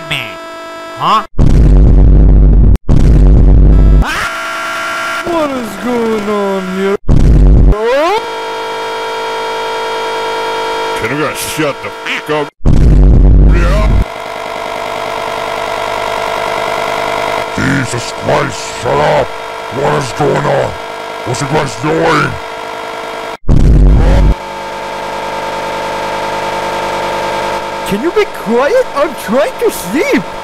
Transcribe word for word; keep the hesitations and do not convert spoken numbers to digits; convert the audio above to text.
playing me? Huh? What is going on here? Can we shut the f*** up? Jesus Christ, shut up! What is going on? What's the guys doing? Can you be quiet? I'm trying to sleep!